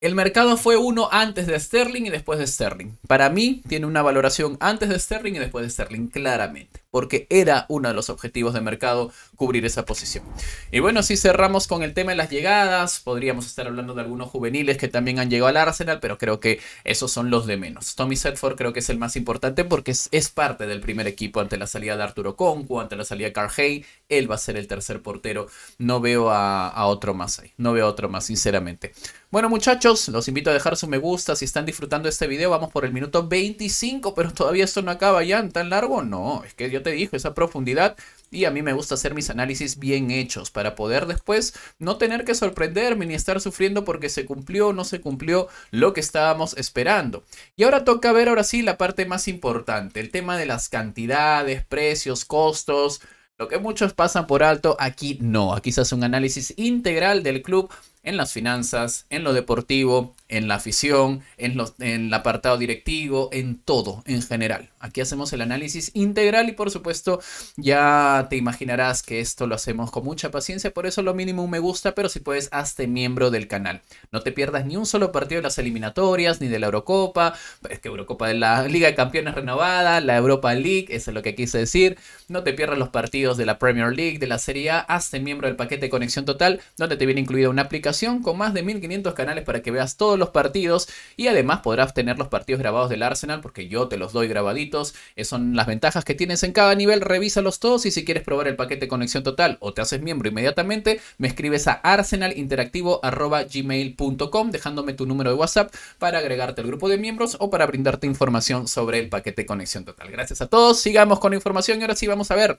El mercado fue uno antes de Sterling y después de Sterling. Para mí tiene una valoración antes de Sterling y después de Sterling, claramente. Porque era uno de los objetivos de mercado cubrir esa posición. Y bueno, si cerramos con el tema de las llegadas, podríamos estar hablando de algunos juveniles que también han llegado al Arsenal, pero creo que esos son los de menos. Tommy Setford creo que es el más importante porque es, es parte del primer equipo ante la salida de Arturo Concu, ante la salida de Karl Hein. Él va a ser el tercer portero. No veo a, a otro más ahí. No veo a otro más, sinceramente. Bueno muchachos, los invito a dejar su me gusta si están disfrutando este video. Vamos por el minuto veinticinco, pero todavía esto no acaba ya, tan largo no, es que yo te dije, esa profundidad, y a mí me gusta hacer mis análisis bien hechos para poder después no tener que sorprenderme ni estar sufriendo porque se cumplió o no se cumplió lo que estábamos esperando. Y ahora toca ver ahora sí la parte más importante, el tema de las cantidades, precios, costos, lo que muchos pasan por alto. Aquí no, aquí se hace un análisis integral del club, en las finanzas, en lo deportivo, en la afición, en, los, en el apartado directivo, en todo, en general. Aquí hacemos el análisis integral y por supuesto ya te imaginarás que esto lo hacemos con mucha paciencia, por eso lo mínimo un me gusta, pero si puedes hazte miembro del canal. No te pierdas ni un solo partido de las eliminatorias, ni de la Eurocopa, es que Eurocopa de la Liga de Campeones renovada, la Europa League, eso es lo que quise decir. No te pierdas los partidos de la Premier League, de la Serie A, hazte miembro del paquete de Conexión Total, donde te viene incluida una aplicación con más de mil quinientos canales para que veas todos los partidos y además podrás tener los partidos grabados del Arsenal porque yo te los doy grabaditos. Esas son las ventajas que tienes en cada nivel, revísalos todos y si quieres probar el paquete Conexión Total o te haces miembro inmediatamente, me escribes a arsenalinteractivo arroba gmail punto com dejándome tu número de WhatsApp para agregarte al grupo de miembros o para brindarte información sobre el paquete Conexión Total. Gracias a todos, sigamos con la información y ahora sí vamos a ver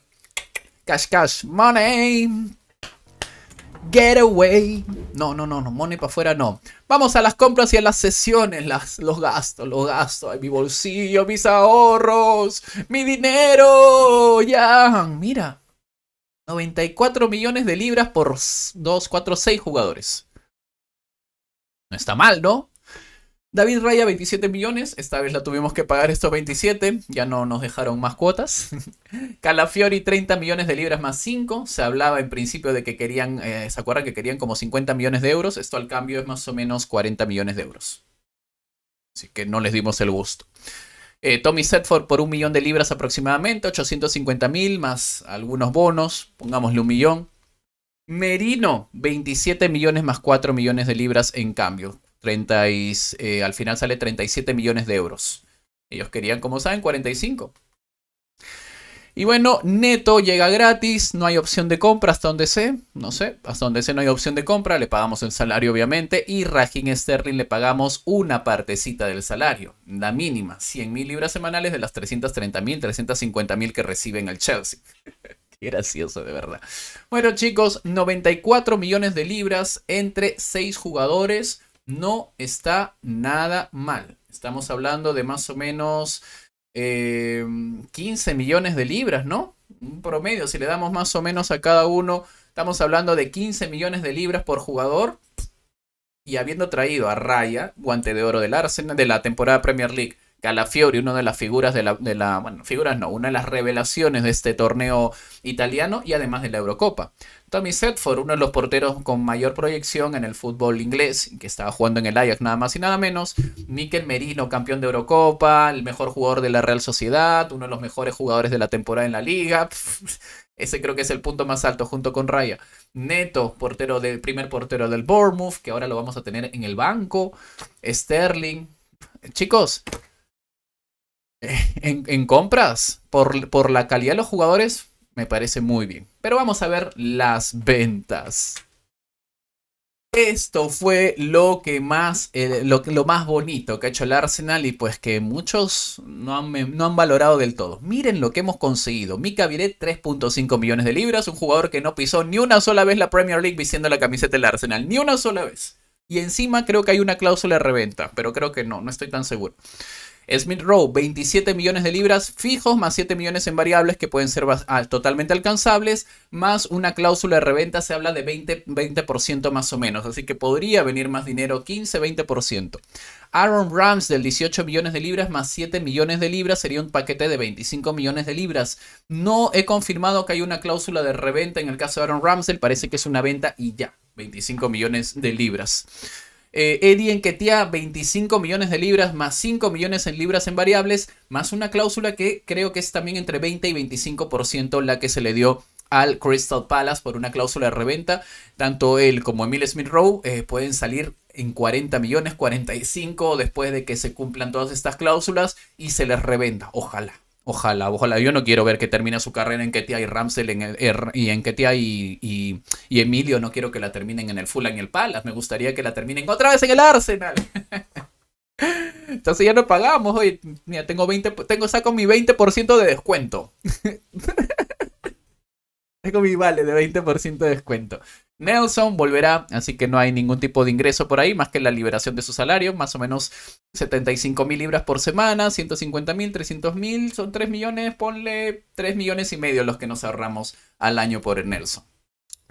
Cash Cash Money. Get away. No, no, no, no, money para afuera no. Vamos a las compras y a las sesiones, las, los gastos, los gastos. Ay, mi bolsillo, mis ahorros, mi dinero. Ya, mira. noventa y cuatro millones de libras por dos, cuatro, seis jugadores. No está mal, ¿no? David Raya, veintisiete millones. Esta vez la tuvimos que pagar estos veintisiete. Ya no nos dejaron más cuotas. Calafiori, treinta millones de libras más cinco. Se hablaba en principio de que querían, eh, ¿se acuerdan? Que querían como cincuenta millones de euros. Esto al cambio es más o menos cuarenta millones de euros. Así que no les dimos el gusto. Eh, Tommy Setford por un millón de libras aproximadamente. ochocientos cincuenta mil más algunos bonos. Pongámosle un millón. Merino, veintisiete millones más cuatro millones de libras en cambio. treinta y, eh, al final sale treinta y siete millones de euros. Ellos querían, como saben, cuarenta y cinco. Y bueno, Neto llega gratis, no hay opción de compra hasta donde sé, no sé, hasta donde sé no hay opción de compra, le pagamos el salario obviamente y Raheem Sterling le pagamos una partecita del salario, la mínima, cien mil libras semanales de las trescientas treinta mil, trescientas cincuenta mil que reciben el Chelsea. Qué gracioso, de verdad. Bueno chicos, noventa y cuatro millones de libras entre seis jugadores. No está nada mal. Estamos hablando de más o menos eh, quince millones de libras, ¿no? Un promedio, si le damos más o menos a cada uno, estamos hablando de quince millones de libras por jugador. Y habiendo traído a Raya, guante de oro del Arsenal, de la temporada Premier League, Calafiori, una de las figuras de la, de la... Bueno, figuras no, una de las revelaciones de este torneo italiano y además de la Eurocopa. Tommy Setford, uno de los porteros con mayor proyección en el fútbol inglés, que estaba jugando en el Ajax nada más y nada menos. Mikel Merino, campeón de Eurocopa, el mejor jugador de la Real Sociedad, uno de los mejores jugadores de la temporada en la liga. Ese creo que es el punto más alto junto con Raya. Neto, portero del, primer portero del Bournemouth, que ahora lo vamos a tener en el banco. Sterling. Chicos, en, en compras, por, por la calidad de los jugadores, me parece muy bien. Pero vamos a ver las ventas. Esto fue lo que más, eh, lo, lo más bonito que ha hecho el Arsenal y pues que muchos no han, no han valorado del todo. Miren lo que hemos conseguido. Mika Biereth, tres punto cinco millones de libras. Un jugador que no pisó ni una sola vez la Premier League vistiendo la camiseta del Arsenal. Ni una sola vez. Y encima creo que hay una cláusula de reventa. Pero creo que no, no estoy tan seguro. Smith-Rowe, veintisiete millones de libras fijos, más siete millones en variables que pueden ser totalmente alcanzables, más una cláusula de reventa, se habla de veinte por ciento más o menos, así que podría venir más dinero, quince, veinte por ciento. Aaron Ramsdale, dieciocho millones de libras, más siete millones de libras, sería un paquete de veinticinco millones de libras. No he confirmado que hay una cláusula de reventa en el caso de Aaron Ramsdale, parece que es una venta y ya, veinticinco millones de libras. Eh, Eddie Nketiah, veinticinco millones de libras, más cinco millones en libras en variables, más una cláusula que creo que es también entre veinte y veinticinco por ciento la que se le dio al Crystal Palace por una cláusula de reventa. Tanto él como Emile Smith-Rowe eh, pueden salir en cuarenta millones, cuarenta y cinco, después de que se cumplan todas estas cláusulas y se les revenda. Ojalá, ojalá, ojalá. Yo no quiero ver que termine su carrera en Nketiah y Ramsdale en el, er, y Nketiah y, y, y Emilio. No quiero que la terminen en el Fulham y el Palace. Me gustaría que la terminen otra vez en el Arsenal. Entonces ya no pagamos. Oye, mira, tengo veinte, tengo, saco mi veinte por ciento de descuento. Tengo mi vale de veinte por ciento de descuento. Nelson volverá, así que no hay ningún tipo de ingreso por ahí, más que la liberación de su salario, más o menos setenta y cinco mil libras por semana, ciento cincuenta mil, trescientos mil, son tres millones, ponle tres millones y medio los que nos ahorramos al año por Nelson.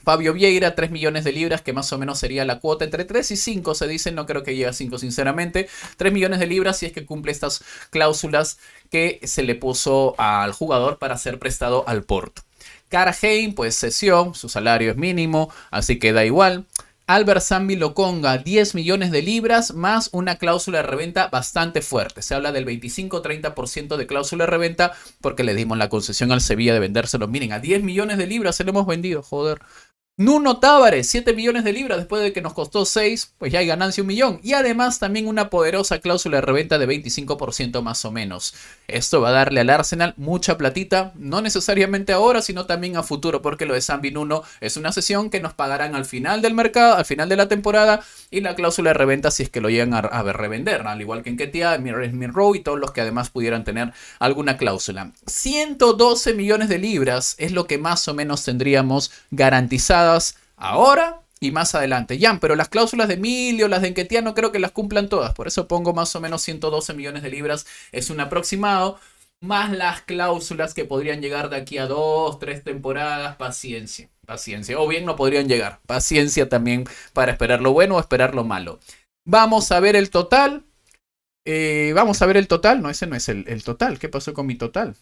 Fabio Vieira, tres millones de libras, que más o menos sería la cuota, entre tres y cinco se dice, no creo que llegue a cinco sinceramente, tres millones de libras si es que cumple estas cláusulas que se le puso al jugador para ser prestado al Porto. Karl Hein, pues cesión, su salario es mínimo, así que da igual. Albert Sambi Lokonga, diez millones de libras, más una cláusula de reventa bastante fuerte. Se habla del veinticinco a treinta por ciento de cláusula de reventa porque le dimos la concesión al Sevilla de vendérselo. Miren, a diez millones de libras se lo hemos vendido, joder. Nuno Tavares, siete millones de libras después de que nos costó seis, pues ya hay ganancia un millón. Y además también una poderosa cláusula de reventa de veinticinco por ciento más o menos. Esto va a darle al Arsenal mucha platita, no necesariamente ahora, sino también a futuro, porque lo de Sambi Nuno es una cesión que nos pagarán al final del mercado, al final de la temporada, y la cláusula de reventa si es que lo llegan a, a revender, al igual que Nketiah, Smith-Rowe y todos los que además pudieran tener alguna cláusula. ciento doce millones de libras es lo que más o menos tendríamos garantizado ahora y más adelante. Jan, pero las cláusulas de Emilio, las de Nketiah no creo que las cumplan todas, por eso pongo más o menos ciento doce millones de libras, es un aproximado, más las cláusulas que podrían llegar de aquí a dos, tres temporadas, paciencia, paciencia, o bien no podrían llegar, paciencia también para esperar lo bueno o esperar lo malo. Vamos a ver el total, eh, vamos a ver el total, no, ese no es el, el total, ¿qué pasó con mi total?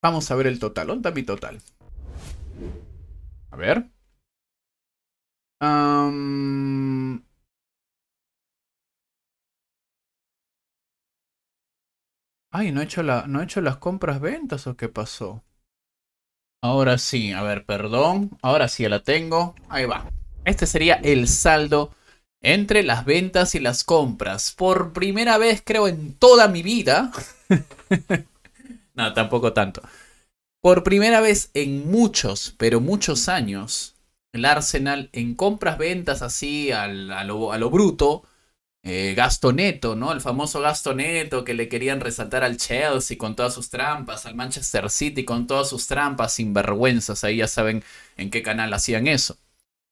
Vamos a ver el total, ¿dónde está mi total? A ver. Um... Ay, ¿no he hecho la, no he hecho las compras ventas o qué pasó? Ahora sí, a ver, perdón. Ahora sí ya la tengo. Ahí va. Este sería el saldo entre las ventas y las compras. Por primera vez, creo, en toda mi vida. No, tampoco tanto. Por primera vez en muchos, pero muchos años, el Arsenal en compras-ventas así al, a, lo, a lo bruto, eh, gasto neto, ¿no? El famoso gasto neto que le querían resaltar al Chelsea con todas sus trampas, al Manchester City con todas sus trampas, sinvergüenzas, ahí ya saben en qué canal hacían eso.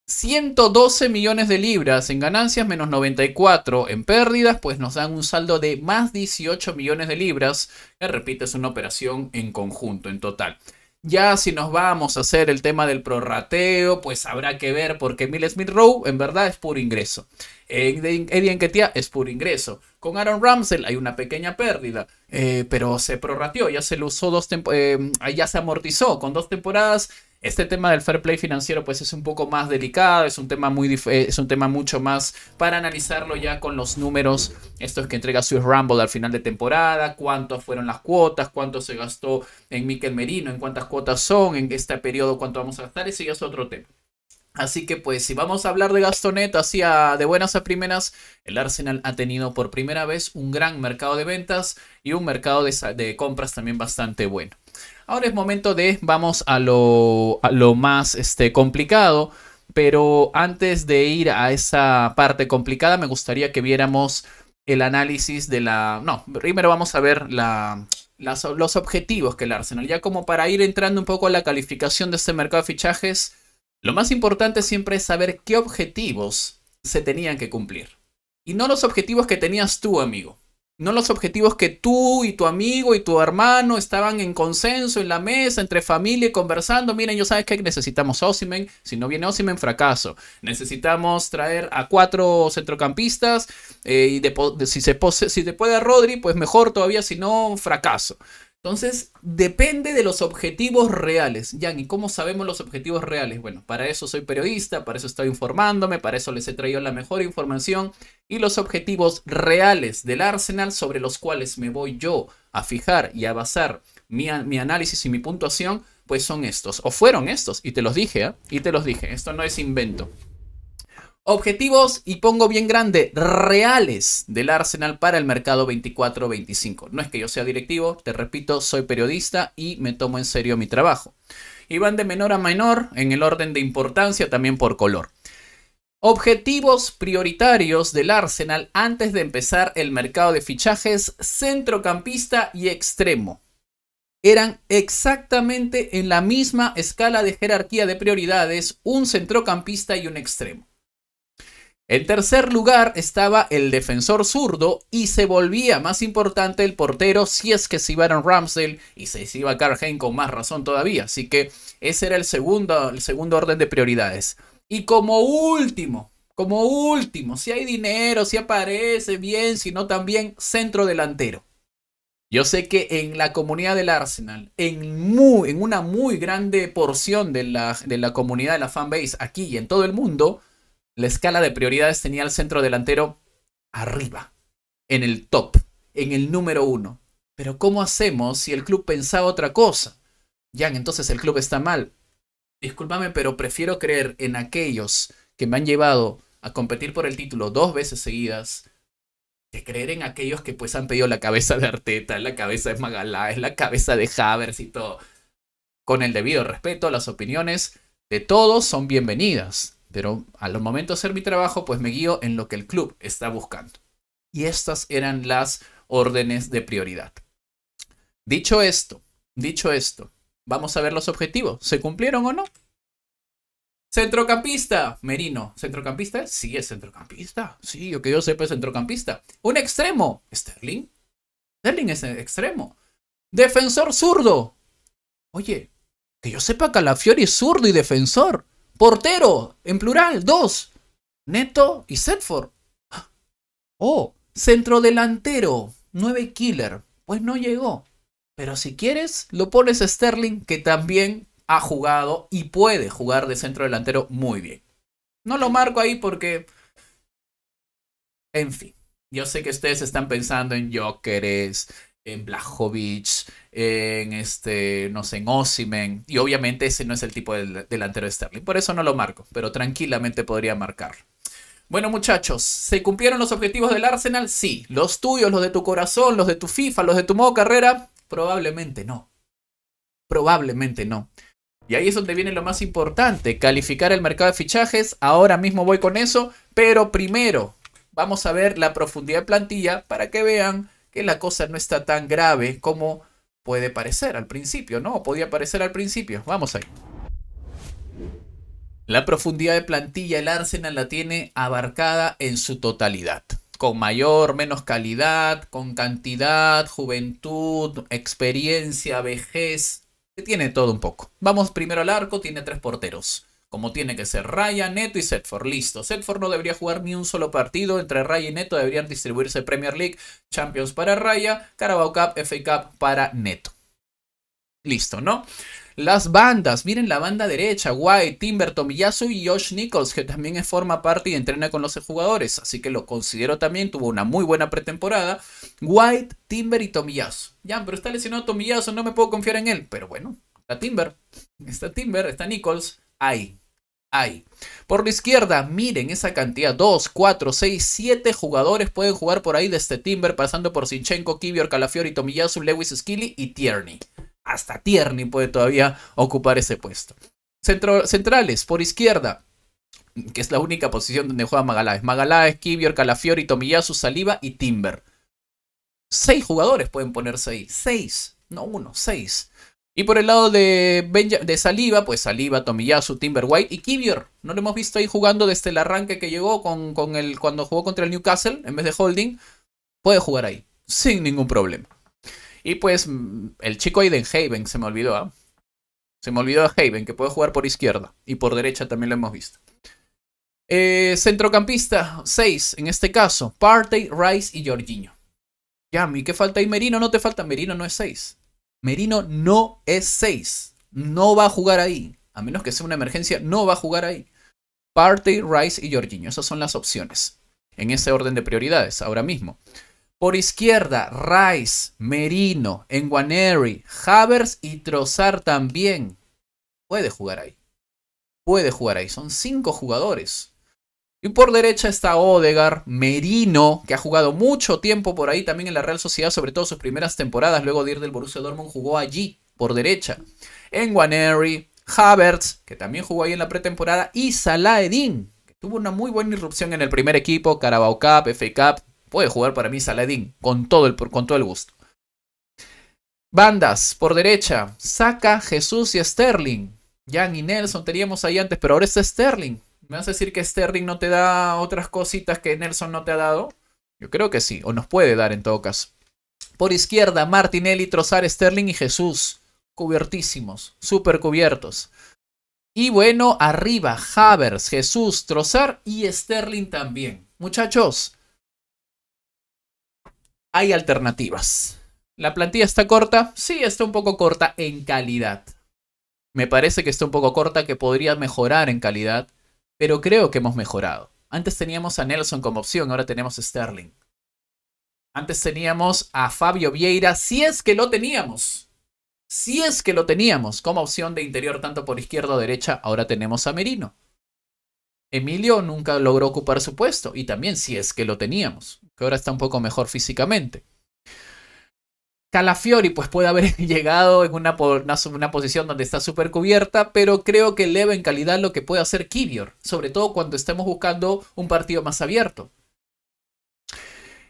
ciento doce millones de libras en ganancias menos noventa y cuatro en pérdidas, pues nos dan un saldo de más dieciocho millones de libras, que repito es una operación en conjunto, en total. Ya si nos vamos a hacer el tema del prorrateo, pues habrá que ver porque Emile Smith-Rowe en verdad es puro ingreso. Eddie Nketiah es puro ingreso. Con Aaron Ramsdale hay una pequeña pérdida, eh, pero se prorrateó, ya se lo usó dos eh, ya se amortizó con dos temporadas. Este tema del fair play financiero pues es un poco más delicado, es un tema muy es un tema mucho más para analizarlo ya con los números estos que entrega Swiss Rumble al final de temporada, cuántas fueron las cuotas, cuánto se gastó en Mikel Merino, en cuántas cuotas son, en este periodo cuánto vamos a gastar, ese ya es otro tema. Así que pues si vamos a hablar de gasto neto así a, de buenas a primeras, el Arsenal ha tenido por primera vez un gran mercado de ventas y un mercado de, de compras también bastante bueno. Ahora es momento de vamos a lo, a lo más este, complicado, pero antes de ir a esa parte complicada me gustaría que viéramos el análisis de la... No, primero vamos a ver la... Las, los objetivos que el Arsenal, ya como para ir entrando un poco a la calificación de este mercado de fichajes. Lo más importante siempre es saber qué objetivos se tenían que cumplir. Y no los objetivos que tenías tú, amigo. No los objetivos que tú y tu amigo y tu hermano estaban en consenso, en la mesa, entre familia y conversando. Miren, yo sabes que necesitamos Osimhen. Si no viene Osimhen, fracaso. Necesitamos traer a cuatro centrocampistas. Eh, y de, de, si, se pose, si se puede a Rodri, pues mejor todavía. Si no, fracaso. Entonces, depende de los objetivos reales. Jan, ¿y cómo sabemos los objetivos reales? Bueno, para eso soy periodista, para eso estoy informándome, para eso les he traído la mejor información y los objetivos reales del Arsenal sobre los cuales me voy yo a fijar y a basar mi, mi análisis y mi puntuación, pues son estos, o fueron estos, y te los dije, ¿eh? Y te los dije, esto no es invento. Objetivos, y pongo bien grande, reales del Arsenal para el mercado veinticuatro veinticinco. No es que yo sea directivo, te repito, soy periodista y me tomo en serio mi trabajo. Y van de menor a menor en el orden de importancia, también por color. Objetivos prioritarios del Arsenal antes de empezar el mercado de fichajes, centrocampista y extremo. Eran exactamente en la misma escala de jerarquía de prioridades, un centrocampista y un extremo. En tercer lugar estaba el defensor zurdo y se volvía más importante el portero si es que se iba Aaron Ramsdale y se iba Karl Hein con más razón todavía. Así que ese era el segundo, el segundo orden de prioridades. Y como último, como último, si hay dinero, si aparece bien, si no también, centro delantero. Yo sé que en la comunidad del Arsenal, en, muy, en una muy grande porción de la, de la comunidad de la fanbase aquí y en todo el mundo... La escala de prioridades tenía el centro delantero arriba, en el top, en el número uno. Pero ¿cómo hacemos si el club pensaba otra cosa? Jan, entonces el club está mal. Discúlpame, pero prefiero creer en aquellos que me han llevado a competir por el título dos veces seguidas que creer en aquellos que pues han pedido la cabeza de Arteta, la cabeza de Magaláes, la cabeza de Havertz y todo. Con el debido respeto, las opiniones de todos son bienvenidas. Pero al momento de hacer mi trabajo, pues me guío en lo que el club está buscando. Y estas eran las órdenes de prioridad. Dicho esto, dicho esto, vamos a ver los objetivos. ¿Se cumplieron o no? Centrocampista, Merino. ¿Centrocampista? Sí, es centrocampista. Sí, yo que yo sepa es centrocampista. Un extremo, Sterling. Sterling es el extremo. Defensor zurdo. Oye, que yo sepa Calafiori es zurdo y defensor. Portero, en plural, dos. Neto y Setford. Oh, centrodelantero, nueve killer. Pues no llegó. Pero si quieres, lo pones a Sterling, que también ha jugado y puede jugar de centrodelantero muy bien. No lo marco ahí porque... En fin, yo sé que ustedes están pensando en Gyökeres, en Blažović, en este, no sé, en Osimhen. Y obviamente ese no es el tipo de delantero de Sterling. Por eso no lo marco, pero tranquilamente podría marcarlo. Bueno, muchachos, ¿se cumplieron los objetivos del Arsenal? Sí. ¿Los tuyos, los de tu corazón, los de tu FIFA, los de tu modo carrera? Probablemente no. Probablemente no. Y ahí es donde viene lo más importante, calificar el mercado de fichajes. Ahora mismo voy con eso, pero primero vamos a ver la profundidad de plantilla para que vean que la cosa no está tan grave como puede parecer al principio, ¿no? Podía parecer al principio. Vamos ahí. La profundidad de plantilla, el Arsenal la tiene abarcada en su totalidad. Con mayor, menos calidad, con cantidad, juventud, experiencia, vejez. Tiene todo un poco. Vamos primero al arco, tiene tres porteros. Como tiene que ser Raya, Neto y Setford. Listo. Setford no debería jugar ni un solo partido. Entre Raya y Neto deberían distribuirse Premier League, Champions para Raya, Carabao Cup, F A Cup para Neto. Listo, ¿no? Las bandas, miren la banda derecha, White, Timber, Tomiyasu y Josh Nichols, que también forma parte y entrena con los jugadores, así que lo considero también, tuvo una muy buena pretemporada. White, Timber y Tomiyasu. Ya, pero está lesionado Tomiyasu, no me puedo confiar en él, pero bueno, está Timber, está Timber, está Nichols, ahí. Hay. Por la izquierda, miren esa cantidad, dos, cuatro, seis, siete jugadores pueden jugar por ahí desde Timber, pasando por Zinchenko, Kivior, Calafiori, Tomiyasu, Lewis, Skilly y Tierney. Hasta Tierney puede todavía ocupar ese puesto. Centro, centrales, por izquierda, que es la única posición donde juega Magaláes. Magaláes, Kivior, Calafiori, Tomiyasu, Saliba y Timber. Seis jugadores pueden ponerse ahí, seis, no uno, seis. Y por el lado de, Benja, de Saliba, pues Saliba, Tomiyasu, Timber, White y Kivior. No lo hemos visto ahí jugando desde el arranque que llegó con, con el, cuando jugó contra el Newcastle en vez de Holding. Puede jugar ahí, sin ningún problema. Y pues el chico ahí de Haven, se me olvidó. ¿eh? Se me olvidó a Haven, que puede jugar por izquierda. Y por derecha también lo hemos visto. Eh, centrocampista, seis en este caso. Partey, Rice y Jorginho. Yami, ¿qué falta ahí? Merino, no te falta. Merino no es seis. Merino no es seis. No va a jugar ahí. A menos que sea una emergencia, no va a jugar ahí. Partey, Rice y Jorginho. Esas son las opciones. En ese orden de prioridades, ahora mismo. Por izquierda, Rice, Merino, Nwaneri, Havertz y Trossard también. Puede jugar ahí. Puede jugar ahí. Son cinco jugadores. Y por derecha está Odegaard, Merino, que ha jugado mucho tiempo por ahí también en la Real Sociedad, sobre todo sus primeras temporadas, luego de ir del Borussia Dortmund jugó allí, por derecha. Nwaneri, Havertz, que también jugó ahí en la pretemporada, y Salah Eddin, que tuvo una muy buena irrupción en el primer equipo, Carabao Cup, F A Cup, puede jugar para mí Salah Eddin, con todo el, con todo el gusto. Bandas, por derecha, Saka, Jesús y Sterling. Jan y Nelson teníamos ahí antes, pero ahora está Sterling. ¿Me vas a decir que Sterling no te da otras cositas que Nelson no te ha dado? Yo creo que sí, o nos puede dar en todo caso. Por izquierda, Martinelli, Trossard, Sterling y Jesús. Cubiertísimos, súper cubiertos. Y bueno, arriba, Havertz, Jesús, Trossard y Sterling también. Muchachos, hay alternativas. ¿La plantilla está corta? Sí, está un poco corta en calidad. Me parece que está un poco corta, que podría mejorar en calidad. Pero creo que hemos mejorado. Antes teníamos a Nelson como opción, ahora tenemos a Sterling. Antes teníamos a Fabio Vieira, si es que lo teníamos. Si es que lo teníamos como opción de interior, tanto por izquierda o derecha, ahora tenemos a Merino. Emilio nunca logró ocupar su puesto, y también si es que lo teníamos, que ahora está un poco mejor físicamente. Calafiori pues puede haber llegado en una, una, una posición donde está súper cubierta, pero creo que eleva en calidad lo que puede hacer Kivior, sobre todo cuando estemos buscando un partido más abierto.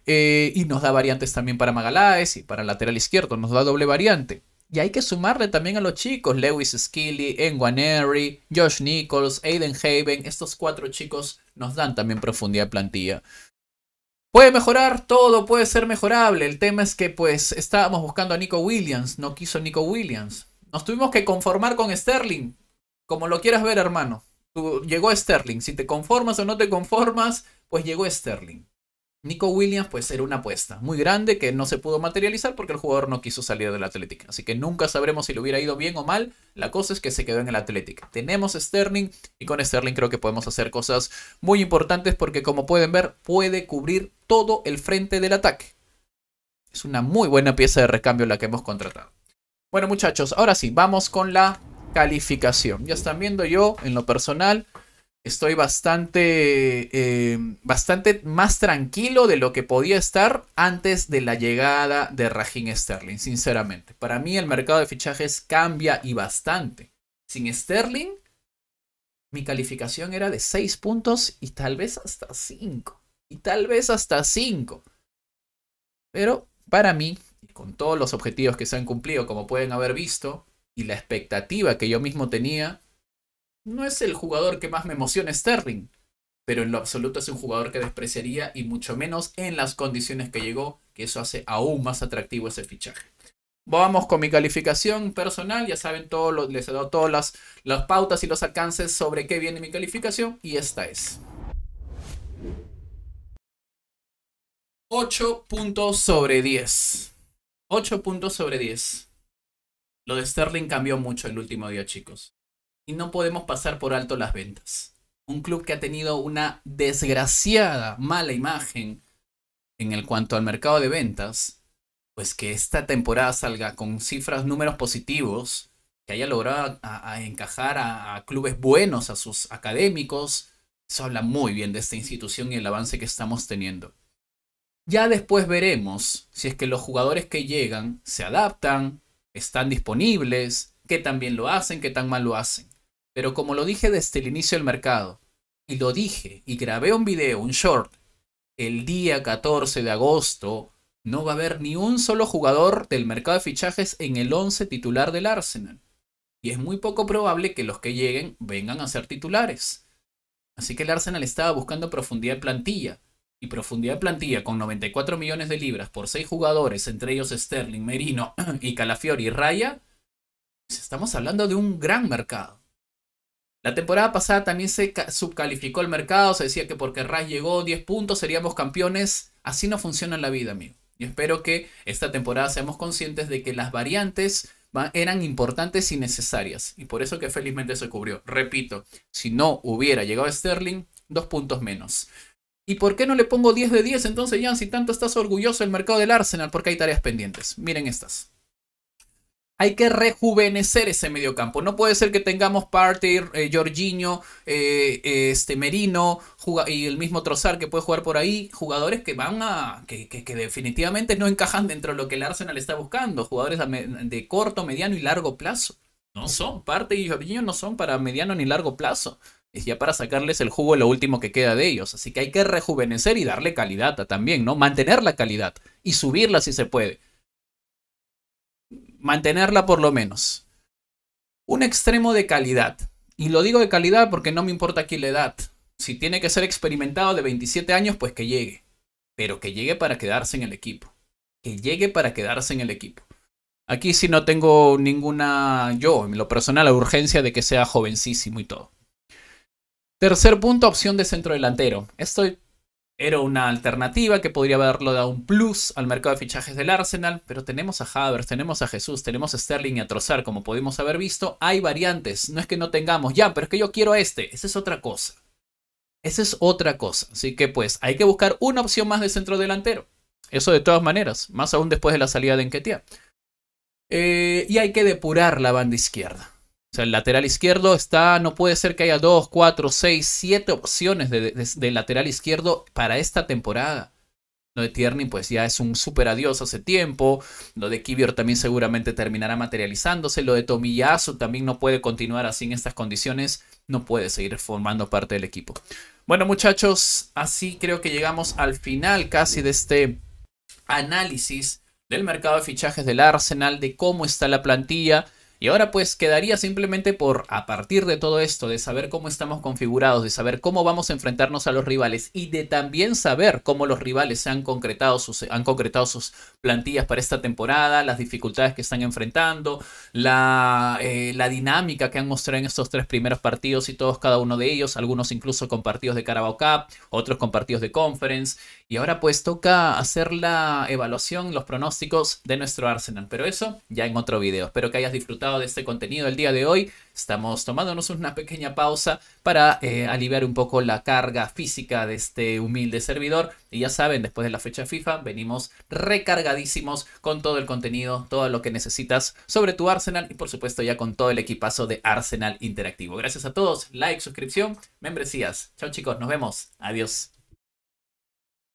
Eh, y nos da variantes también para Magaláes y para el lateral izquierdo, nos da doble variante. Y hay que sumarle también a los chicos, Lewis Skelly, Nwaneri, Josh Nichols, Aiden Haven, estos cuatro chicos nos dan también profundidad de plantilla. Puede mejorar, todo puede ser mejorable. El tema es que pues estábamos buscando a Nico Williams, no quiso Nico Williams. Nos tuvimos que conformar con Sterling, como lo quieras ver, hermano. Tú, llegó Sterling, si te conformas o no te conformas, pues llegó Sterling. Nico Williams pues era una apuesta muy grande que no se pudo materializar porque el jugador no quiso salir del Athletic. Así que nunca sabremos si le hubiera ido bien o mal, la cosa es que se quedó en el Athletic. Tenemos Sterling y con Sterling creo que podemos hacer cosas muy importantes porque como pueden ver puede cubrir todo el frente del ataque. Es una muy buena pieza de recambio la que hemos contratado. Bueno muchachos, ahora sí, vamos con la calificación. Ya están viendo, yo en lo personal estoy bastante, eh, bastante más tranquilo de lo que podía estar antes de la llegada de Raheem Sterling, sinceramente. Para mí el mercado de fichajes cambia y bastante. Sin Sterling, mi calificación era de seis puntos y tal vez hasta cinco. Y tal vez hasta cinco. Pero para mí, con todos los objetivos que se han cumplido, como pueden haber visto, y la expectativa que yo mismo tenía, no es el jugador que más me emociona Sterling. Pero en lo absoluto es un jugador que despreciaría, y mucho menos en las condiciones que llegó, que eso hace aún más atractivo ese fichaje. Vamos con mi calificación personal. Ya saben, todo lo, les he dado todas las, las pautas y los alcances sobre qué viene mi calificación. Y esta es ocho puntos sobre diez. ocho puntos sobre diez. Lo de Sterling cambió mucho el último día, chicos. Y no podemos pasar por alto las ventas. Un club que ha tenido una desgraciada mala imagen en el cuanto al mercado de ventas, pues que esta temporada salga con cifras, números positivos, que haya logrado a, a encajar a, a clubes buenos, a sus académicos, eso habla muy bien de esta institución y el avance que estamos teniendo. Ya después veremos si es que los jugadores que llegan se adaptan, están disponibles, qué tan bien lo hacen, qué tan mal lo hacen. Pero como lo dije desde el inicio del mercado, y lo dije, y grabé un video, un short, el día catorce de agosto no va a haber ni un solo jugador del mercado de fichajes en el once titular del Arsenal. Y es muy poco probable que los que lleguen vengan a ser titulares. Así que el Arsenal estaba buscando profundidad de plantilla. Y profundidad de plantilla con noventa y cuatro millones de libras por seis jugadores, entre ellos Sterling, Merino y Calafiori y Raya. Pues estamos hablando de un gran mercado. La temporada pasada también se subcalificó el mercado. Se decía que porque Raya llegó diez puntos seríamos campeones. Así no funciona en la vida, amigo. Yo espero que esta temporada seamos conscientes de que las variantes eran importantes y necesarias. Y por eso que felizmente se cubrió. Repito, si no hubiera llegado Sterling, dos puntos menos. ¿Y por qué no le pongo diez de diez entonces, Jan? Si tanto estás orgulloso del mercado del Arsenal, porque hay tareas pendientes. Miren estas. Hay que rejuvenecer ese mediocampo. No puede ser que tengamos Partey, eh, Jorginho, eh, eh, este Merino y el mismo Trossard que puede jugar por ahí. Jugadores que van a que, que, que definitivamente no encajan dentro de lo que el Arsenal está buscando. Jugadores de corto, mediano y largo plazo. No son. Partey y Jorginho no son para mediano ni largo plazo. Es ya para sacarles el jugo lo último que queda de ellos. Así que hay que rejuvenecer y darle calidad también, ¿no? Mantener la calidad y subirla si se puede. Mantenerla por lo menos. Un extremo de calidad. Y lo digo de calidad porque no me importa aquí la edad. Si tiene que ser experimentado de veintisiete años, pues que llegue. Pero que llegue para quedarse en el equipo. Que llegue para quedarse en el equipo. Aquí sí no tengo ninguna, yo, en lo personal, la urgencia de que sea jovencísimo y todo. Tercer punto, opción de centrodelantero. Esto era una alternativa que podría haberlo dado un plus al mercado de fichajes del Arsenal, pero tenemos a Havertz, tenemos a Jesús, tenemos a Sterling y a Trossard, como pudimos haber visto. Hay variantes, no es que no tengamos, ya, pero es que yo quiero a este. Esa es otra cosa. Esa es otra cosa. Así que pues hay que buscar una opción más de centrodelantero. Eso de todas maneras, más aún después de la salida de Nketiah. Eh, y hay que depurar la banda izquierda. O sea, el lateral izquierdo está, no puede ser que haya dos, cuatro, seis, siete opciones de, de, de lateral izquierdo para esta temporada. Lo de Tierney pues ya es un súper adiós hace tiempo. Lo de Kivior también seguramente terminará materializándose. Lo de Tomiyasu también no puede continuar así en estas condiciones. No puede seguir formando parte del equipo. Bueno, muchachos, así creo que llegamos al final casi de este análisis del mercado de fichajes del Arsenal, de cómo está la plantilla. Y ahora pues quedaría simplemente por, a partir de todo esto, de saber cómo estamos configurados, de saber cómo vamos a enfrentarnos a los rivales y de también saber cómo los rivales han concretado sus, han concretado sus plantillas para esta temporada, las dificultades que están enfrentando, la, eh, la dinámica que han mostrado en estos tres primeros partidos y todos cada uno de ellos, algunos incluso con partidos de Carabao Cup, otros con partidos de Conference. Y ahora pues toca hacer la evaluación, los pronósticos de nuestro Arsenal. Pero eso ya en otro video. Espero que hayas disfrutado de este contenido el día de hoy. Estamos tomándonos una pequeña pausa para eh, aliviar un poco la carga física de este humilde servidor. Y ya saben, después de la fecha FIFA venimos recargadísimos con todo el contenido, todo lo que necesitas sobre tu Arsenal. Y por supuesto ya con todo el equipazo de Arsenal Interactivo. Gracias a todos. Like, suscripción, membresías. Chao chicos, nos vemos. Adiós.